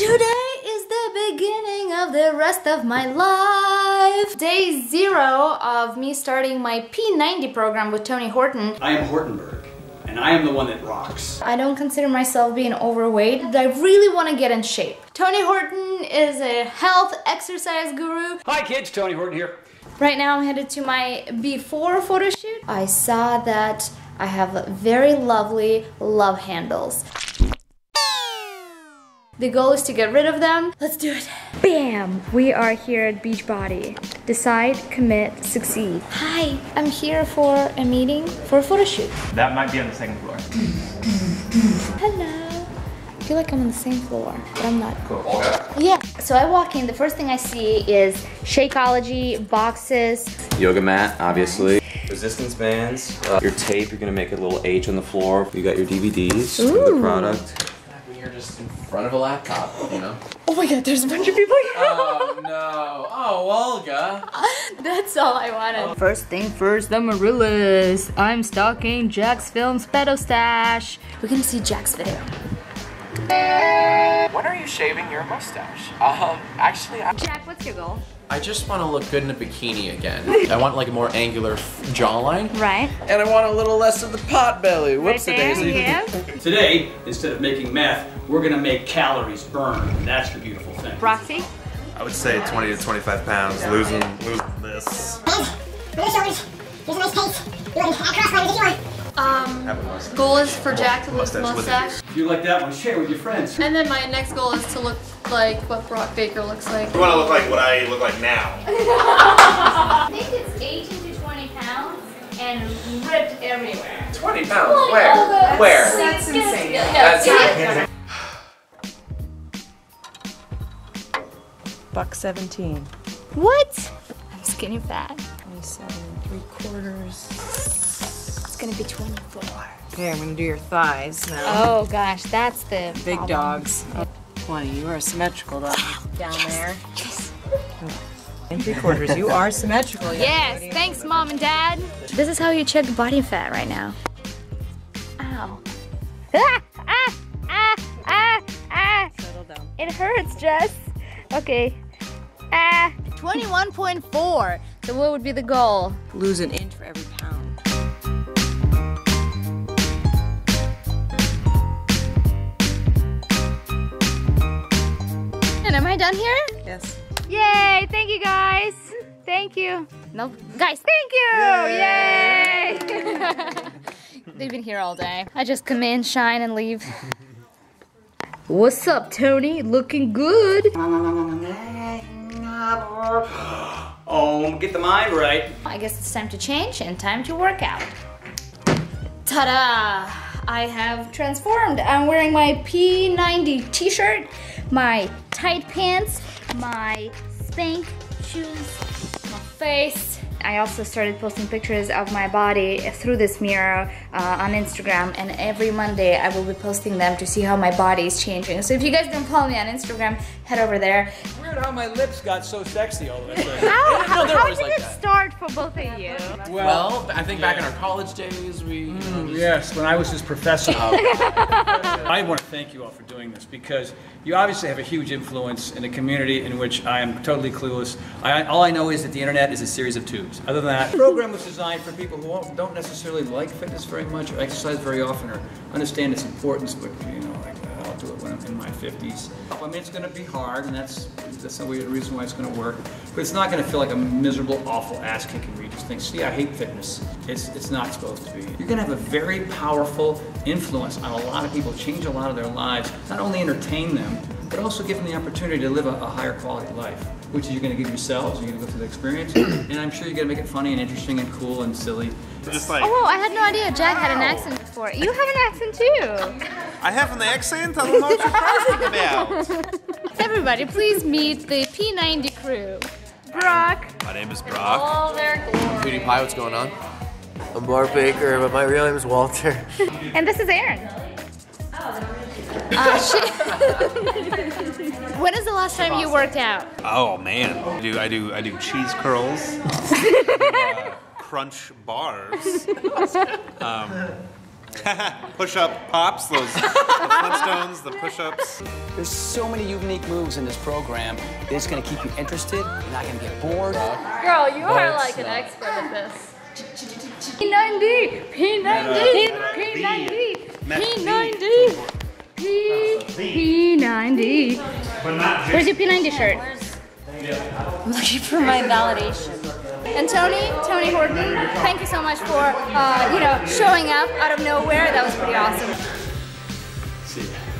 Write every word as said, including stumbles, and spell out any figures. Today is the beginning of the rest of my life. Day zero of me starting my P ninety program with Tony Horton. I am Hortonberg, and I am the one that rocks. I don't consider myself being overweight, but I really want to get in shape. Tony Horton is a health exercise guru. Hi kids, Tony Horton here. Right now I'm headed to my before photo shoot. I saw that I have very lovely love handles. The goal is to get rid of them. Let's do it. Bam! We are here at Beach Body. Decide, commit, succeed. Hi, I'm here for a meeting for a photo shoot. That might be on the second floor. Hello. I feel like I'm on the same floor, but I'm not. Cool. Okay. Yeah. So I walk in, the first thing I see is Shakeology, boxes. Yoga mat, obviously. Resistance bands. Uh, your tape, you're gonna make a little H on the floor. You got your D V Ds. Ooh. The product. You're just in front of a laptop, you know? Oh my god, there's a bunch of people here! Oh no! Oh, Olga! That's all I wanted. First thing first, the Marillas. I'm stalking Jack's Films pedo stash. We're gonna see Jack's video. When are you shaving your mustache? Um, actually, I- Jack, what's your goal? I just want to look good in a bikini again. I want like a more angular jawline. Right. And I want a little less of the pot belly. Whoops a daisy. Yeah. Today, instead of making meth, we're gonna make calories burn. That's the beautiful thing. Roxy? I would say twenty to twenty-five pounds, losing, losing this. Here's your shoulders. Here's a nice taste. You want to cross lines if you want. Um, goal is for Jack to lose mustache. mustache. If you like that one, share with your friends. And then my next goal is to look like what Brock Baker looks like. You want to look like what I look like now. I think it's eighteen to twenty pounds and ripped everywhere. twenty pounds? Like Where? That's Where? That's insane. Yeah. That's yeah. buck seventeen. What? I'm skinny fat. twenty-seven and three quarters. Gonna be twenty-four. Okay, I'm gonna do your thighs now. Oh gosh, that's the big problem. Dogs. Oh, twenty, you are a symmetrical dog. Down yes. there. Yes. In three quarters, you are symmetrical. Yes, thanks mom and dad. This is how you check body fat right now. Ow. Ah, ah, ah, ah, ah. Settle down. It hurts, Jess. Okay. Ah. twenty-one point four. So what would be the goal? Lose an inch for every pound. Am I done here? Yes. Yay! Thank you guys. Thank you. No, guys. Thank you. Yay! Yay. They've been here all day. I just come in, shine, and leave. What's up, Tony? Looking good. Oh, get the mind right. I guess it's time to change and time to work out. Ta-da! I have transformed. I'm wearing my P ninety t-shirt, my tight pants, my spank shoes, my face. I also started posting pictures of my body through this mirror uh, on Instagram, and every Monday I will be posting them to see how my body is changing. So if you guys don't follow me on Instagram, head over there. It's weird how my lips got so sexy all of a sudden. How, how, how did like it that. start for both of you? Well, I think yeah. back in our college days we... Mm, just, yes, when I was just professional. I want to thank you all for doing this because you obviously have a huge influence in a community in which I am totally clueless. I, all I know is that the internet is a series of tubes. Other than that, the program was designed for people who don't necessarily like fitness very much or exercise very often or understand its importance, but you know, like, uh, I'll do it when I'm in my fifties. I mean, it's going to be hard, and that's that's the reason why it's going to work. But it's not going to feel like a miserable, awful ass-kicking where you just think, see, I hate fitness. It's it's not supposed to be. You're going to have a very powerful influence on a lot of people, change a lot of their lives, not only entertain them, but also give them the opportunity to live a, a higher quality life, which is you're going to give yourselves, you're going to go through the experience, and I'm sure you're going to make it funny and interesting and cool and silly. Just like, oh, I had no idea Jack wow. had an accent before. You have an accent too. I have an accent? I don't know what you're talking about. Everybody, please meet the P ninety crew. Brock. My name is Brock. All their glory. PewDiePie, what's going on? I'm Barb Baker, but my real name is Walter. And this is Aaron. Uh, when is the last time awesome. you worked out? Oh man, I do I do I do cheese curls, uh, crunch bars, um, Push-up pops, those the Flintstones, the push-ups. There's so many unique moves in this program. It's gonna keep you interested. You're not gonna get bored. Girl, you are like an expert at this. P ninety, P ninety, P ninety, P ninety, P ninety. Where's your P ninety shirt? I'm looking for my validation. And Tony, Tony Horton, thank you so much for, uh, you know, showing up out of nowhere. That was pretty awesome. See ya.